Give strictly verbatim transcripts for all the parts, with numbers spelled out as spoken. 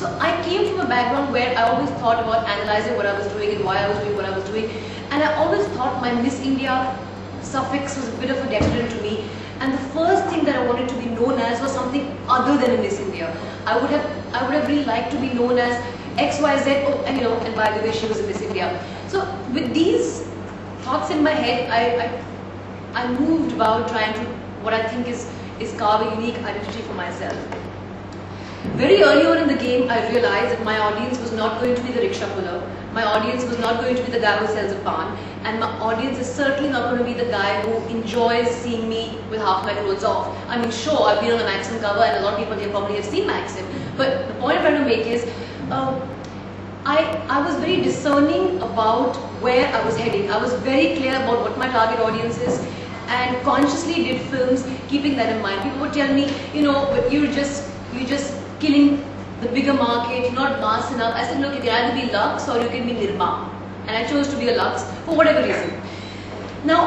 So I came from a background where I always thought about analyzing what I was doing and why I was doing what I was doing, and I always thought my Miss India suffix was a bit of a deterrent to me, and the first thing that I wanted to be known as was something other than a Miss India. I would have, I would have really liked to be known as X Y Z, oh, and you know, and by the way, she was a Miss India. So with these thoughts in my head, I, I I moved about trying to what I think is is carve a unique identity for myself. Very early on in the game, I realized that my audience was not going to be the rickshaw puller. My audience was not going to be the guy who sells a pan, and my audience is certainly not going to be the guy who enjoys seeing me with half my clothes off. I mean, sure, I've been on a Maxim cover, and a lot of people here probably have seen Maxim. But the point I'm trying to make is, um, I I was very discerning about where I was heading. I was very clear about what my target audience is, and consciously did films keeping that in mind. People would tell me, you know, but you're just you're just killing the bigger market, you're not mass enough. I said, look, you can either be Lux or you can be Nirma, and I chose to be a Lux for whatever reason. Now,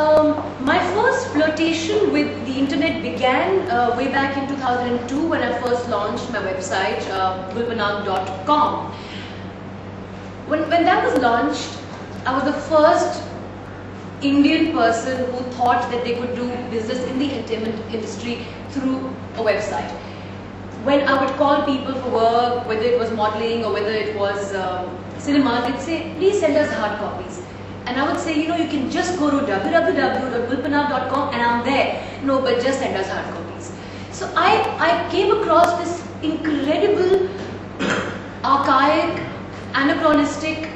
um, my first flirtation with the internet began uh, way back in two thousand two when I first launched my website, uh, gul panag dot com. When when that was launched, I was the first Indian person who thought that they could do business in the entertainment industry through a website. When I would call people for work, whether it was modeling or whether it was um, cinema, they'd say, please send us hard copies. And I would say, you know, you can just go to w w w dot gul panag dot com and I'm there. No, but just send us hard copies. So I, I came across this incredible, archaic, anachronistic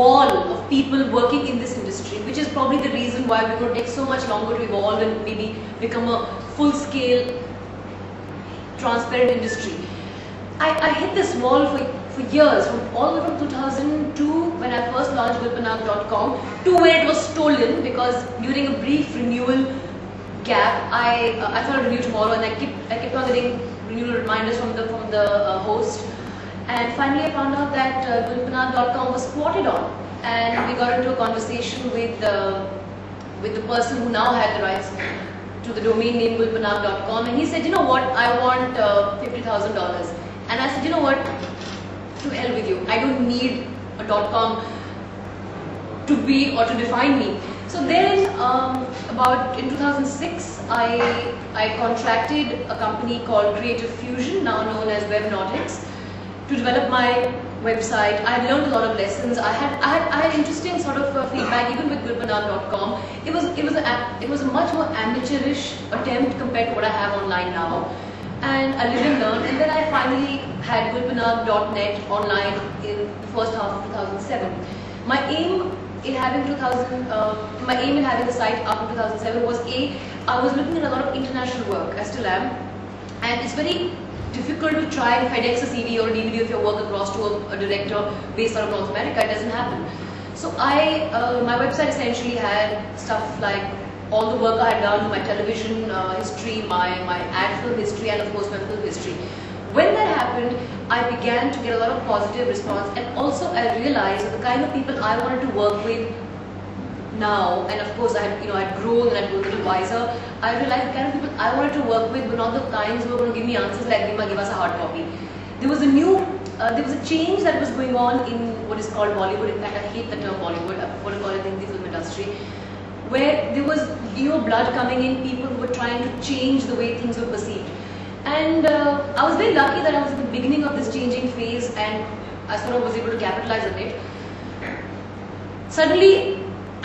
wall of people working in this industry, which is probably the reason why we're going to take so much longer to evolve and maybe become a full-scale, transparent industry. I, I hit this wall for, for years, from all the way from two thousand two when I first launched gul panag dot com to where it was stolen, because during a brief renewal gap, I uh, I thought I'd renew tomorrow, and I kept I kept on getting renewal reminders from the from the uh, host. And finally, I found out that uh, gul panag dot com was squatted on, and we got into a conversation with uh, with the person who now had the rights to the domain name gul panag dot com, and he said, you know what, I want uh, fifty thousand dollars. And I said, you know what, to hell with you. I don't need a .com to be or to define me. So then, um, about in two thousand six, I I contracted a company called Creative Fusion, now known as Webnotics, to develop my website. I learned a lot of lessons. I had I had, I had interesting sort of uh, feedback even with gul panag dot com. It was it was a it was a much more amateurish attempt compared to what I have online now. And I lived and learned. And then I finally had gul panag dot net online in the first half of two thousand seven. My aim in having two thousand uh, my aim in having the site up in two thousand seven was a I was looking at a lot of international work. I still am, and it's very difficult to try and FedEx a C V or a D V D of your work across to a, a director based out of North America. It doesn't happen. So I, uh, my website essentially had stuff like all the work I had done, my television uh, history, my, my ad film history, and of course my film history. When that happened, I began to get a lot of positive response, and also I realized that the kind of people I wanted to work with now, and of course I had, you know, I had grown and I had grown a little wiser, I realized the kind of people I wanted to work with were not the kinds who were going to give me answers like, Nima, give us a hard copy. There was a new, uh, there was a change that was going on in what is called Bollywood. In fact, I hate the term Bollywood, I want to call it the Hindi film industry, where there was new blood coming in, people who were trying to change the way things were perceived. And uh, I was very lucky that I was at the beginning of this changing phase, and I sort of was able to capitalize on it. Suddenly,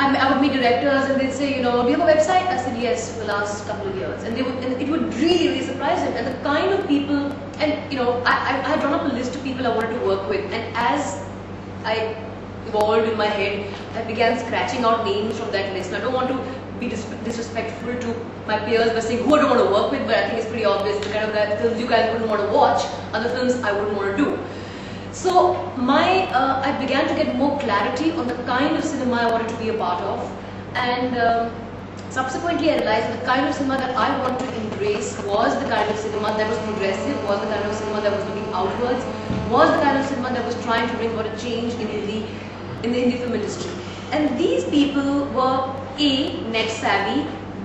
I would meet directors and they'd say, you know, do you have a website? I said, yes, for the last couple of years. And, they would, and it would really, really surprise them. And the kind of people, and you know, I, I, I had drawn up a list of people I wanted to work with. And as I evolved in my head, I began scratching out names from that list. And I don't want to be dis disrespectful to my peers by saying who I don't want to work with, but I think it's pretty obvious the kind of films you guys wouldn't want to watch are the films I wouldn't want to do. So my, uh, I began to get more clarity on the kind of cinema I wanted to be a part of, and um, subsequently I realized that the kind of cinema that I wanted to embrace was the kind of cinema that was progressive, was the kind of cinema that was looking outwards, was the kind of cinema that was trying to bring about a change in Hindi, in the Hindi film industry. And these people were A, net savvy,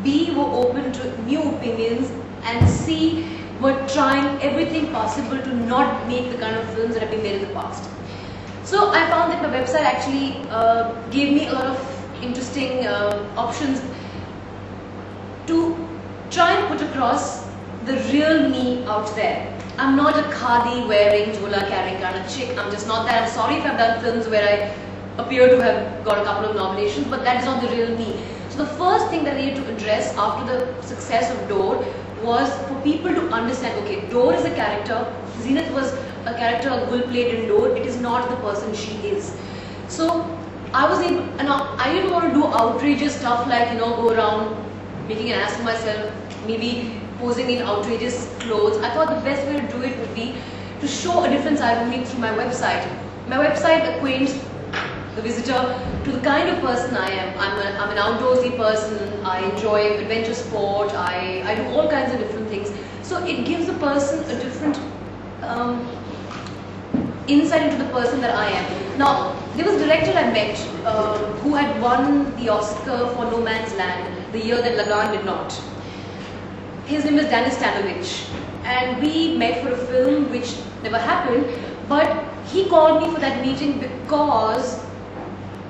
B, were open to new opinions, and C, were trying everything possible to not make the kind of films that have been made in the past. So I found that my website actually uh, gave me a lot of interesting uh, options to try and put across the real me out there. I'm not a khadi wearing, jhola carrying kind of chick. I'm just not that. I'm sorry if I've done films where I appear to have got a couple of nominations, but that's not the real me. So the first thing that I needed to address after the success of Door was for people to understand, okay, Door is a character. Zenith was a character Gul played in Door. It is not the person she is. So I was able, and I didn't want to do outrageous stuff like, you know, go around making an ass of myself, maybe posing in outrageous clothes. I thought the best way to do it would be to show a different side of me through my website. My website acquaints the visitor to the kind of person I am. I'm, a, I'm an outdoorsy person, I enjoy adventure sport, I, I do all kinds of different things. So it gives the person a different um, insight into the person that I am. Now, there was a director I met uh, who had won the Oscar for No Man's Land, the year that Lagan did not. His name is Danis Tanović, and we met for a film which never happened, but he called me for that meeting because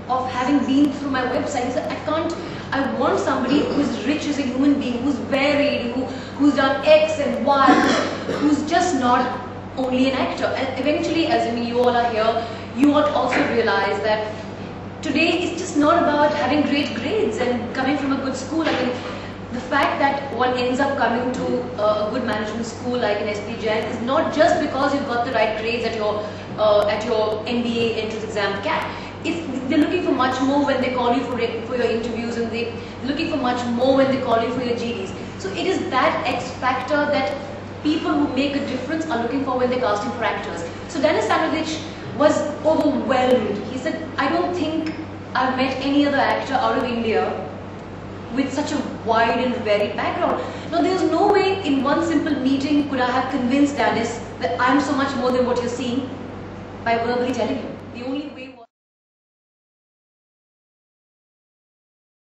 of having been through my website. He said, I can't, I want somebody who is rich as a human being, who's varied, who, who's done X and Y, who's just not only an actor. And eventually, as I mean, you all are here, you ought to also realize that today it's just not about having great grades and coming from a good school. I mean, the fact that one ends up coming to a good management school like an S P Jain is not just because you've got the right grades at your uh, at your M B A entrance exam C A T. It's, they're looking for much more when they call you for for your interviews, and they're looking for much more when they call you for your G Ds. So it is that X factor that people who make a difference are looking for when they're casting for actors. So Danis Tanović was overwhelmed. He said, I don't think I've met any other actor out of India with such a wide and varied background. Now, there's no way in one simple meeting could I have convinced Danis that I'm so much more than what you're seeing by verbally telling him. The only way